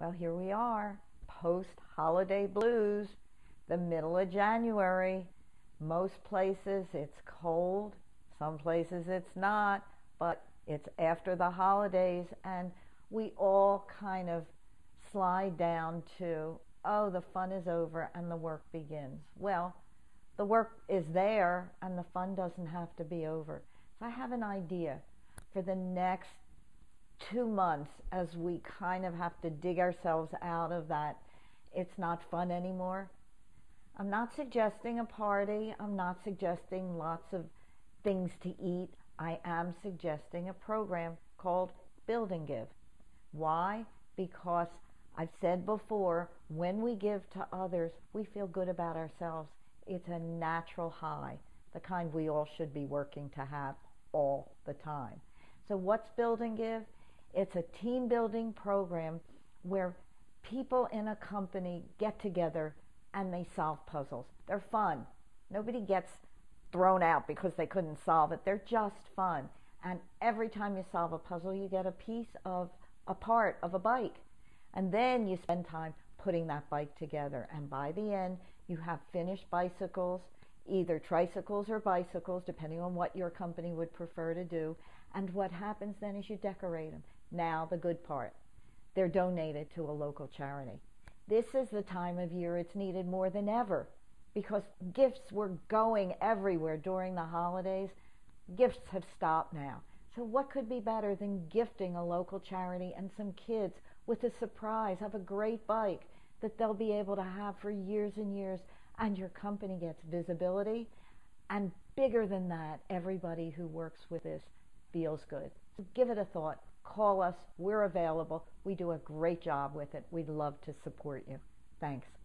Well, here we are, post-holiday blues, the middle of January. Most places it's cold, some places it's not, but it's after the holidays, and we all kind of slide down to, oh, the fun is over and the work begins. Well, the work is there and the fun doesn't have to be over. So I have an idea for the next 2 months as we kind of have to dig ourselves out of that it's not fun anymore. I'm not suggesting a party. I'm not suggesting lots of things to eat. I am suggesting a program called Build and Give. Why? Because I've said before, when we give to others, we feel good about ourselves. It's a natural high, the kind we all should be working to have all the time. So what's Build and Give? It's a team building program where people in a company get together and they solve puzzles. They're fun. Nobody gets thrown out because they couldn't solve it. They're just fun. And every time you solve a puzzle, you get a piece of a part of a bike. And then you spend time putting that bike together. And by the end, you have finished bicycles, either tricycles or bicycles, depending on what your company would prefer to do. And what happens then is you decorate them. Now, the good part. They're donated to a local charity. This is the time of year it's needed more than ever because gifts were going everywhere during the holidays. Gifts have stopped now. So what could be better than gifting a local charity and some kids with a surprise of a great bike that they'll be able to have for years and years, and your company gets visibility, and bigger than that, everybody who works with this feels good. So give it a thought. Call us. We're available. We do a great job with it. We'd love to support you. Thanks.